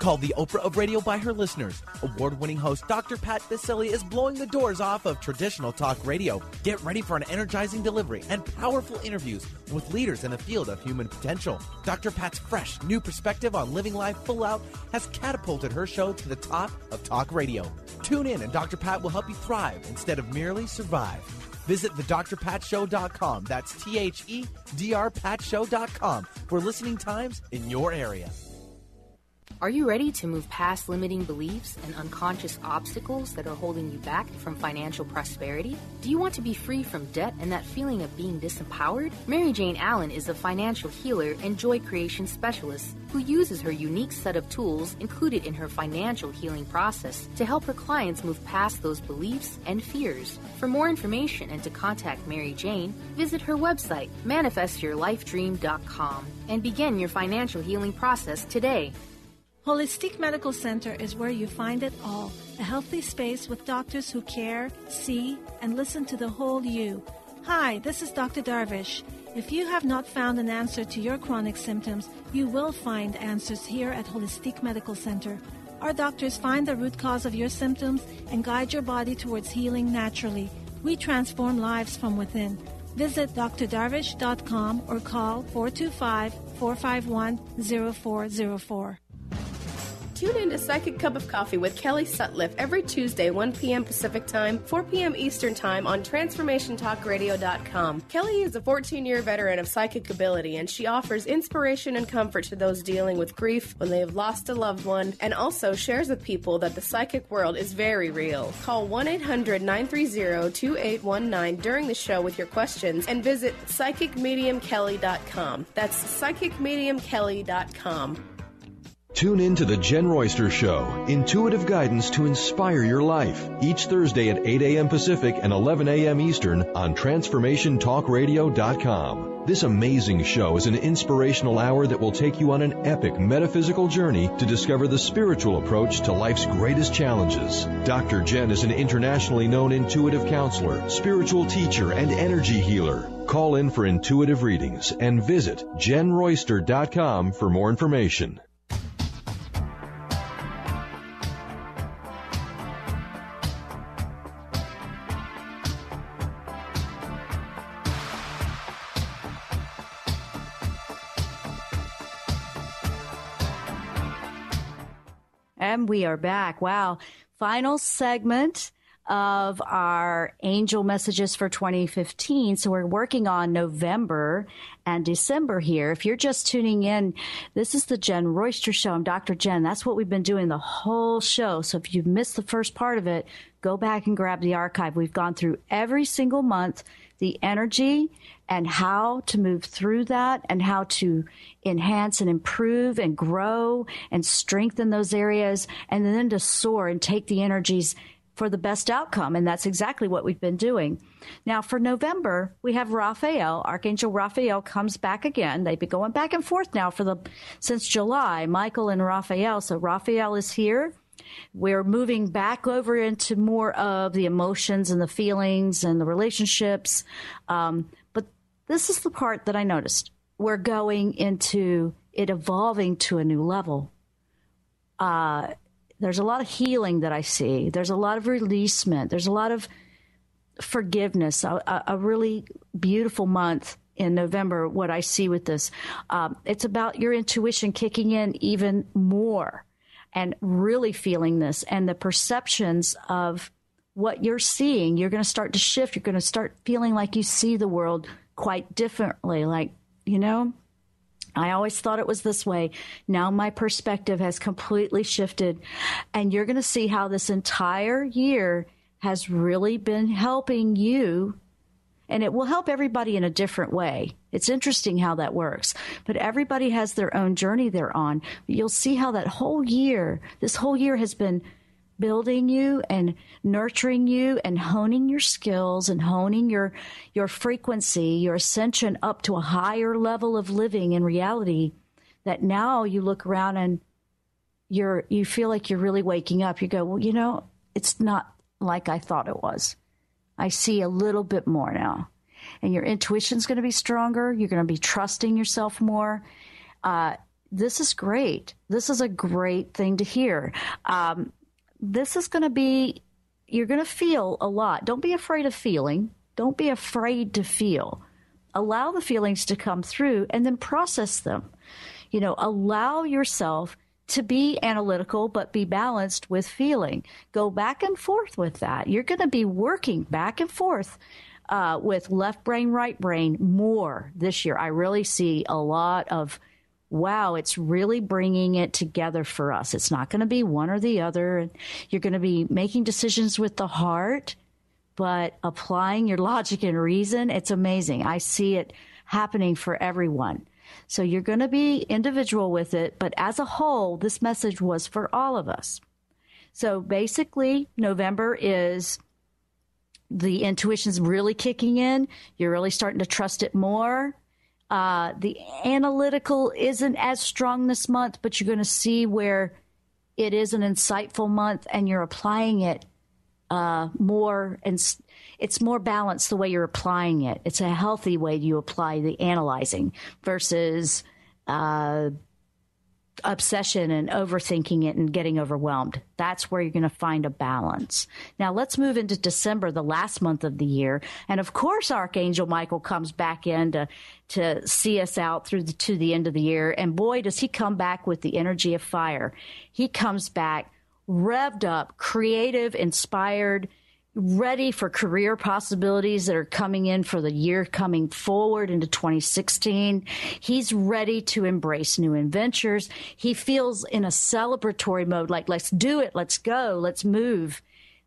Called the Oprah of radio by her listeners, award-winning host Dr. Pat Basile is blowing the doors off of traditional talk radio. Get ready for an energizing delivery and powerful interviews with leaders in the field of human potential. Dr. Pat's fresh, new perspective on living life full out has catapulted her show to the top of talk radio. Tune in and Dr. Pat will help you thrive instead of merely survive. Visit thedrpatshow.com. That's THEDRpatshow.com for listening times in your area. Are you ready to move past limiting beliefs and unconscious obstacles that are holding you back from financial prosperity? Do you want to be free from debt and that feeling of being disempowered? Mary Jane Allen is a financial healer and joy creation specialist who uses her unique set of tools included in her financial healing process to help her clients move past those beliefs and fears. For more information and to contact Mary Jane, visit her website, manifestyourlifedream.com, and begin your financial healing process today. Holistic Medical Center is where you find it all. A healthy space with doctors who care, see, and listen to the whole you. Hi, this is Dr. Darvish. If you have not found an answer to your chronic symptoms, you will find answers here at Holistic Medical Center. Our doctors find the root cause of your symptoms and guide your body towards healing naturally. We transform lives from within. Visit drdarvish.com or call 425-451-0404. Tune in to Psychic Cup of Coffee with Kelly Sutliff every Tuesday, 1 p.m. Pacific Time, 4 p.m. Eastern Time on TransformationTalkRadio.com. Kelly is a 14-year veteran of psychic ability, and she offers inspiration and comfort to those dealing with grief when they have lost a loved one, and also shares with people that the psychic world is very real. Call 1-800-930-2819 during the show with your questions, and visit PsychicMediumKelly.com. That's PsychicMediumKelly.com. Tune in to The Jenn Royster Show, intuitive guidance to inspire your life, each Thursday at 8 a.m. Pacific and 11 a.m. Eastern on TransformationTalkRadio.com. This amazing show is an inspirational hour that will take you on an epic metaphysical journey to discover the spiritual approach to life's greatest challenges. Dr. Jenn is an internationally known intuitive counselor, spiritual teacher, and energy healer. Call in for intuitive readings and visit JennRoyster.com for more information. And we are back. Wow. Final segment of our angel messages for 2015. So we're working on November and December here. If you're just tuning in, this is the Jenn Royster Show. I'm Dr. Jenn. That's what we've been doing the whole show. So if you've missed the first part of it, go back and grab the archive. We've gone through every single month, the energy and how to move through that and how to enhance and improve and grow and strengthen those areas, and then to soar and take the energies for the best outcome. And that's exactly what we've been doing. Now for November, we have Raphael. Archangel Raphael comes back again. They've been going back and forth now since July, Michael and Raphael. So Raphael is here. We're moving back over into more of the emotions and the feelings and the relationships. But this is the part that I noticed. We're going into it evolving to a new level. There's a lot of healing that I see. There's a lot of releasement. There's a lot of forgiveness. A really beautiful month in November, what I see with this. It's about your intuition kicking in even more, and really feeling this, and the perceptions of what you're seeing, you're going to start to shift. You're going to start feeling like you see the world quite differently. Like, I always thought it was this way. Now my perspective has completely shifted. And you're going to see how this entire year has really been helping you. And it will help everybody in a different way. It's interesting how that works. But everybody has their own journey they're on. You'll see how that whole year, this whole year has been building you and nurturing you and honing your skills and honing your frequency, your ascension up to a higher level of living in reality, that now you look around and you feel like you're really waking up. You go, well, you know, it's not like I thought it was. I see a little bit more now. And your intuition's going to be stronger. You're going to be trusting yourself more. This is great. This is a great thing to hear. This is going to be, you're going to feel a lot. Don't be afraid of feeling. Don't be afraid to feel. Allow the feelings to come through and then process them. You know, allow yourself to be analytical, but be balanced with feeling. Go back and forth with that. You're going to be working back and forth with left brain, right brain more this year. I really see a lot of, wow, it's really bringing it together for us. It's not going to be one or the other. You're going to be making decisions with the heart, but applying your logic and reason. It's amazing. I see it happening for everyone. So you're going to be individual with it, but as a whole, this message was for all of us. So basically, November is the intuition's really kicking in. You're really starting to trust it more. The analytical isn't as strong this month, but you're going to see where it is an insightful month and you're applying it more, and it's more balanced the way you're applying it. It's a healthy way you apply the analyzing versus obsession and overthinking it and getting overwhelmed. That's where you're going to find a balance. Now let's move into December, the last month of the year. And of course, Archangel Michael comes back in to see us out through to the end of the year. And boy, does he come back with the energy of fire. He comes back revved up, creative, inspired, ready for career possibilities that are coming in for the year coming forward into 2016. He's ready to embrace new adventures. He feels in a celebratory mode, like, let's do it. Let's go. Let's move.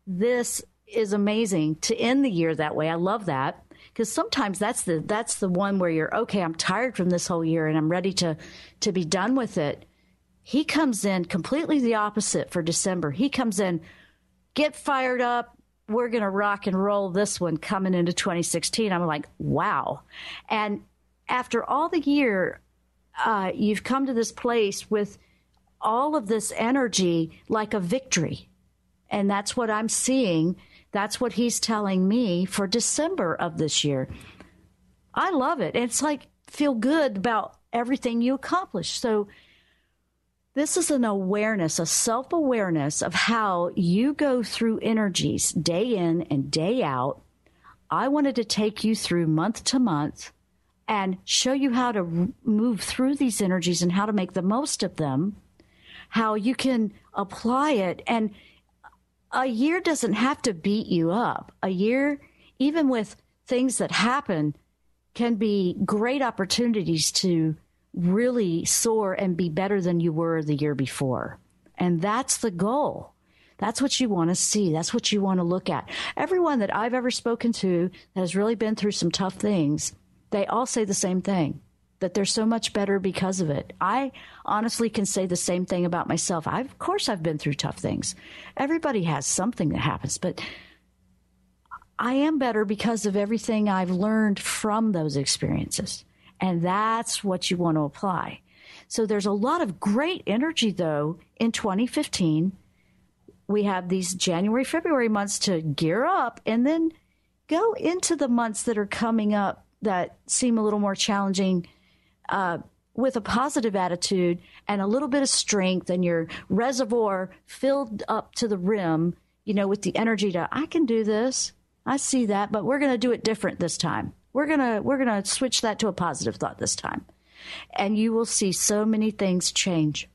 This is amazing to end the year that way. I love that, because sometimes that's the one where you're, okay, I'm tired from this whole year and I'm ready to be done with it. He comes in completely the opposite for December. He comes in, get fired up. We're going to rock and roll this one coming into 2016. I'm like, wow. And after all the year, you've come to this place with all of this energy like a victory. And that's what I'm seeing. That's what he's telling me for December of this year. I love it. It's like, feel good about everything you accomplish. So this is an awareness, a self-awareness of how you go through energies day in and day out. I wanted to take you through month to month and show you how to move through these energies and how to make the most of them, how you can apply it. And a year doesn't have to beat you up. A year, even with things that happen, can be great opportunities to really soar and be better than you were the year before. And that's the goal. That's what you want to see. That's what you want to look at. Everyone that I've ever spoken to that has really been through some tough things, they all say the same thing, that they're so much better because of it. I honestly can say the same thing about myself. Of course, I've been through tough things. Everybody has something that happens, but I am better because of everything I've learned from those experiences. And that's what you want to apply. So there's a lot of great energy, though, in 2015. We have these January, February months to gear up and then go into the months that are coming up that seem a little more challenging with a positive attitude and a little bit of strength and your reservoir filled up to the rim, you know, with the energy to, I can do this. I see that, but we're going to do it different this time. We're gonna switch that to a positive thought this time. And you will see so many things change.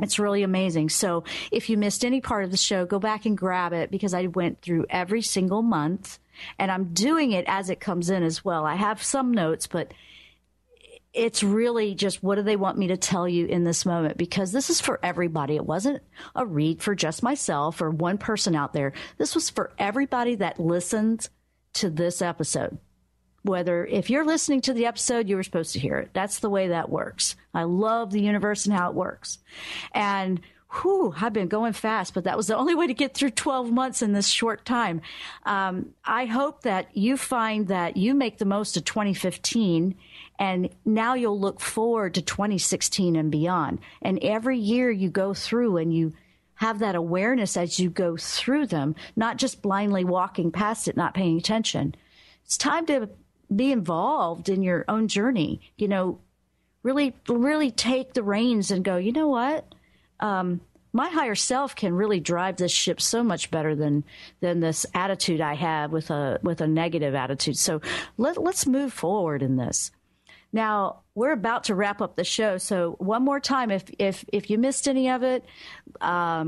It's really amazing. So if you missed any part of the show, go back and grab it, because I went through every single month and I'm doing it as it comes in as well. I have some notes, but it's really just, what do they want me to tell you in this moment? Because this is for everybody. It wasn't a read for just myself or one person out there. This was for everybody that listens to this episode. Whether if you're listening to the episode, you were supposed to hear it. That's the way that works. I love the universe and how it works. And whew, I've been going fast, but that was the only way to get through 12 months in this short time. I hope that you find that you make the most of 2015, and now you'll look forward to 2016 and beyond. And every year you go through and you have that awareness as you go through them, not just blindly walking past it, not paying attention. It's time to be involved in your own journey. You know, really take the reins and go, you know what? My higher self can really drive this ship so much better than this attitude I have with a negative attitude. So let's move forward in this. Now, we're about to wrap up the show. So one more time, if you missed any of it,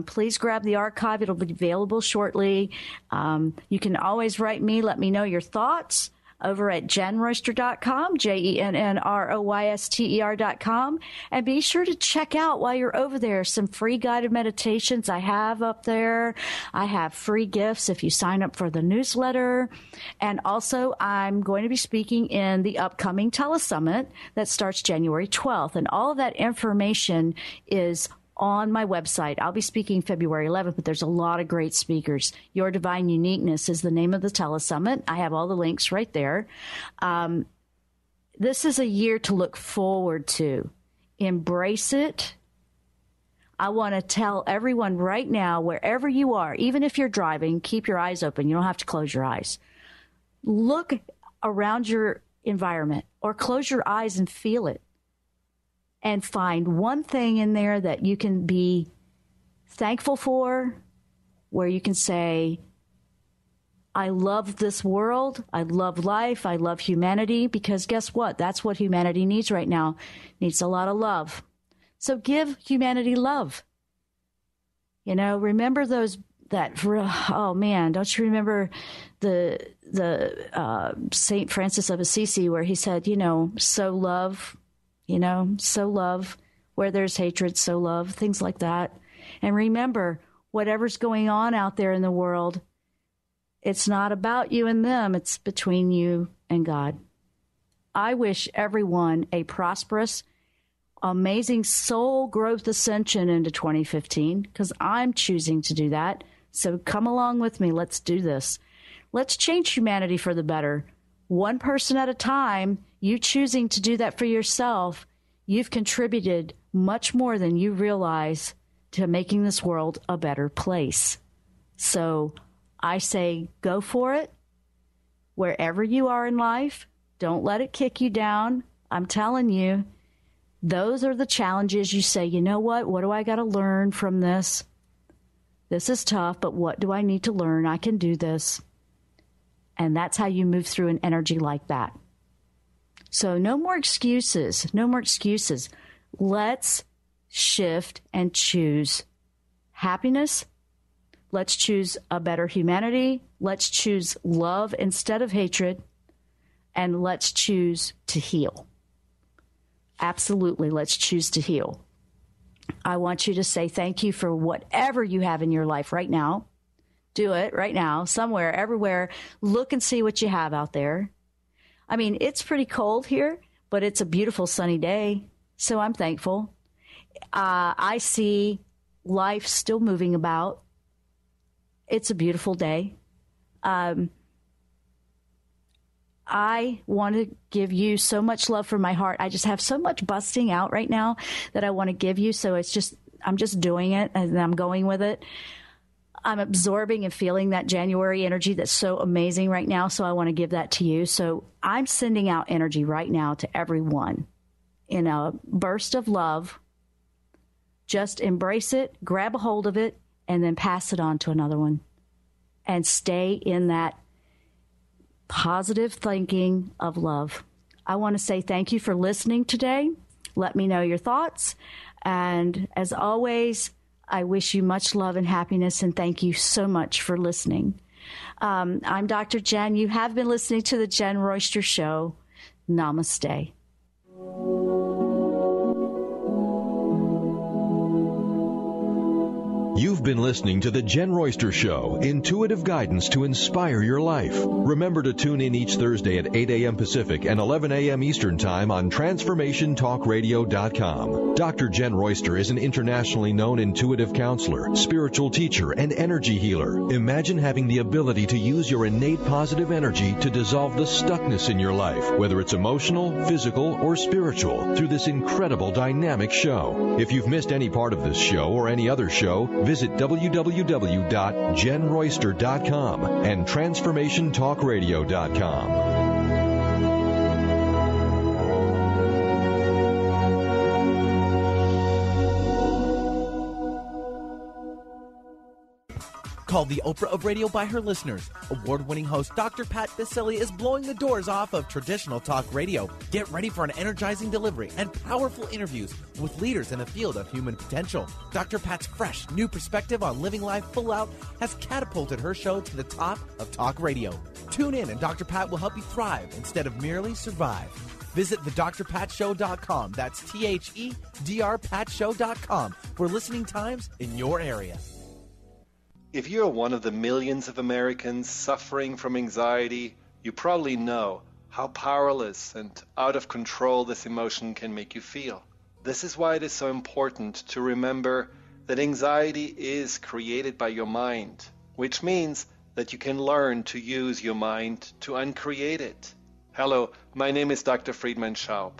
please grab the archive. It'll be available shortly. You can always write me. Let me know your thoughts over at JennRoyster.com, JennRoyster.com. And be sure to check out, while you're over there, some free guided meditations I have up there. I have free gifts if you sign up for the newsletter. And also, I'm going to be speaking in the upcoming telesummit that starts January 12th. And all of that information is on my website. I'll be speaking February 11th, but there's a lot of great speakers. Your Divine Uniqueness is the name of the telesummit. I have all the links right there. This is a year to look forward to. Embrace it. I want to tell everyone right now, wherever you are, even if you're driving, keep your eyes open. You don't have to close your eyes. Look around your environment, or close your eyes and feel it. And find one thing in there that you can be thankful for, where you can say, I love this world, I love life, I love humanity, because guess what? That's what humanity needs right now. It needs a lot of love. So give humanity love. You know, remember don't you remember the St. Francis of Assisi, where he said, you know, sow love. You know, sow love. Where there's hatred, sow love, things like that. And remember, whatever's going on out there in the world, it's not about you and them. It's between you and God. I wish everyone a prosperous, amazing soul growth ascension into 2015, because I'm choosing to do that. So come along with me. Let's do this. Let's change humanity for the better. One person at a time. You choosing to do that for yourself, you've contributed much more than you realize to making this world a better place. So I say, go for it. Wherever you are in life, don't let it kick you down. I'm telling you, those are the challenges. You say, you know what? What do I got to learn from this? This is tough, but what do I need to learn? I can do this. And that's how you move through an energy like that. So no more excuses, no more excuses. Let's shift and choose happiness. Let's choose a better humanity. Let's choose love instead of hatred. And let's choose to heal. Absolutely, let's choose to heal. I want you to say thank you for whatever you have in your life right now. Do it right now, somewhere, everywhere. Look and see what you have out there. I mean, it's pretty cold here, but it's a beautiful sunny day, so I'm thankful. I see life still moving about. It's a beautiful day. I want to give you so much love from my heart. I just have so much busting out right now that I want to give you, so it's just, I'm just doing it, and I'm going with it. I'm absorbing and feeling that January energy that's so amazing right now. So I want to give that to you. So I'm sending out energy right now to everyone in a burst of love. Just embrace it, grab a hold of it, and then pass it on to another one. And stay in that positive thinking of love. I want to say thank you for listening today. Let me know your thoughts. And as always, I wish you much love and happiness, and thank you so much for listening. I'm Dr. Jenn. You have been listening to The Jenn Royster Show. Namaste. You've been listening to The Jenn Royster Show, intuitive guidance to inspire your life. Remember to tune in each Thursday at 8 a.m. Pacific and 11 a.m. Eastern Time on TransformationTalkRadio.com. Dr. Jenn Royster is an internationally known intuitive counselor, spiritual teacher, and energy healer. Imagine having the ability to use your innate positive energy to dissolve the stuckness in your life, whether it's emotional, physical, or spiritual, through this incredible dynamic show. If you've missed any part of this show or any other show, visit www.JennRoyster.com and TransformationTalkRadio.com. Called the Oprah of radio by her listeners, award-winning host Dr. Pat Basile is blowing the doors off of traditional talk radio. Get ready for an energizing delivery and powerful interviews with leaders in the field of human potential. Dr. Pat's fresh, new perspective on living life full out has catapulted her show to the top of talk radio. Tune in and Dr. Pat will help you thrive instead of merely survive. Visit thedrpatshow.com. That's THEDRpatshow.com for listening times in your area. If you're one of the millions of Americans suffering from anxiety, you probably know how powerless and out of control this emotion can make you feel. This is why it is so important to remember that anxiety is created by your mind, which means that you can learn to use your mind to uncreate it. Hello, my name is Dr. Friedman Schaub.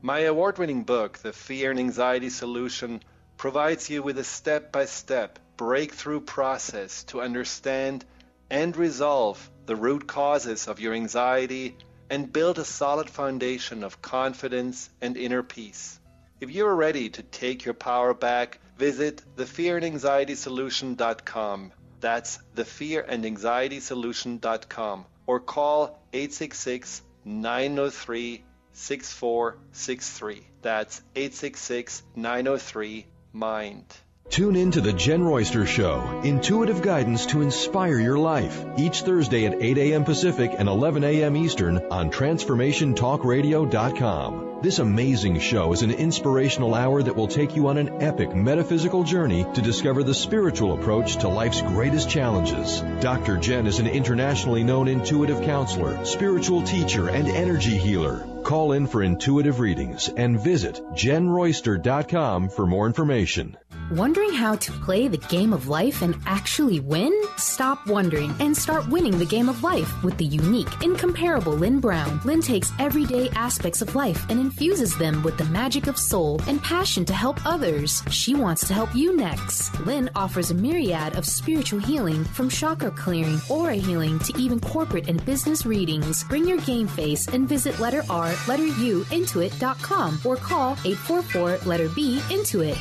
My award-winning book, The Fear and Anxiety Solution, provides you with a step-by-step breakthrough process to understand and resolve the root causes of your anxiety and build a solid foundation of confidence and inner peace. If you're ready to take your power back, visit thefearandanxietysolution.com. That's thefearandanxietysolution.com or call 866-903-6463. That's 866-903-MIND. Tune in to The Jenn Royster Show, intuitive guidance to inspire your life, each Thursday at 8 a.m. Pacific and 11 a.m. Eastern on TransformationTalkRadio.com. This amazing show is an inspirational hour that will take you on an epic metaphysical journey to discover the spiritual approach to life's greatest challenges. Dr. Jenn is an internationally known intuitive counselor, spiritual teacher, and energy healer. Call in for intuitive readings and visit JennRoyster.com for more information. Wondering how to play the game of life and actually win? Stop wondering and start winning the game of life with the unique, incomparable Lynn Brown. Lynn takes everyday aspects of life and infuses them with the magic of soul and passion to help others. She wants to help you next. Lynn offers a myriad of spiritual healing, from chakra clearing, aura healing, to even corporate and business readings. Bring your game face and visit letter R, letter U, intuit.com or call 844 letter B, intuit.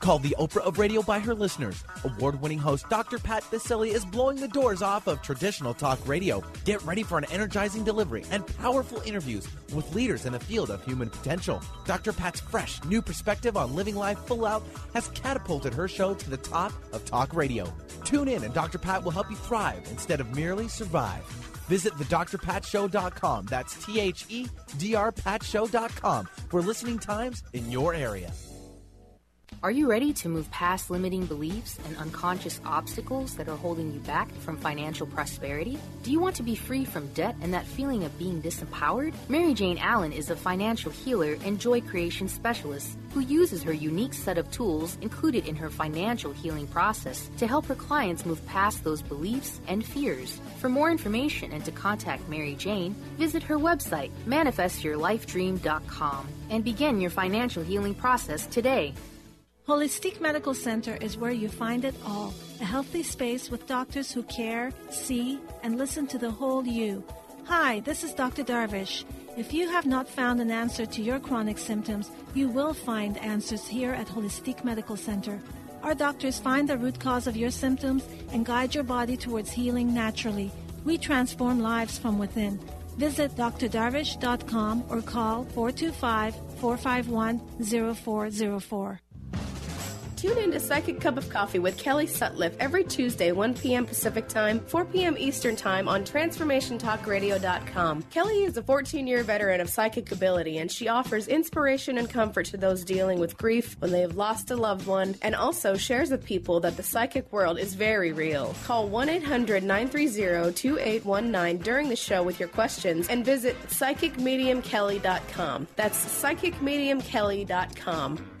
Called the Oprah of radio by her listeners, award-winning host Dr. Pat Basile is blowing the doors off of traditional talk radio. Get ready for an energizing delivery and powerful interviews with leaders in the field of human potential. Dr. Pat's fresh, new perspective on living life full out has catapulted her show to the top of talk radio. Tune in and Dr. Pat will help you thrive instead of merely survive. Visit thedrpatshow.com. That's THEDRpatshow.com for listening times in your area. Are you ready to move past limiting beliefs and unconscious obstacles that are holding you back from financial prosperity? Do you want to be free from debt and that feeling of being disempowered? Mary Jane Allen is a financial healer and joy creation specialist who uses her unique set of tools included in her financial healing process to help her clients move past those beliefs and fears. For more information and to contact Mary Jane, visit her website, manifestyourlifedream.com, and begin your financial healing process today. Holistic Medical Center is where you find it all. A healthy space with doctors who care, see, and listen to the whole you. Hi, this is Dr. Darvish. If you have not found an answer to your chronic symptoms, you will find answers here at Holistic Medical Center. Our doctors find the root cause of your symptoms and guide your body towards healing naturally. We transform lives from within. Visit drdarvish.com or call 425-451-0404. Tune in to Psychic Cup of Coffee with Kelly Sutliff every Tuesday, 1 p.m. Pacific Time, 4 p.m. Eastern Time on TransformationTalkRadio.com. Kelly is a 14-year veteran of psychic ability, and she offers inspiration and comfort to those dealing with grief when they have lost a loved one, and also shares with people that the psychic world is very real. Call 1-800-930-2819 during the show with your questions, and visit PsychicMediumKelly.com. That's PsychicMediumKelly.com.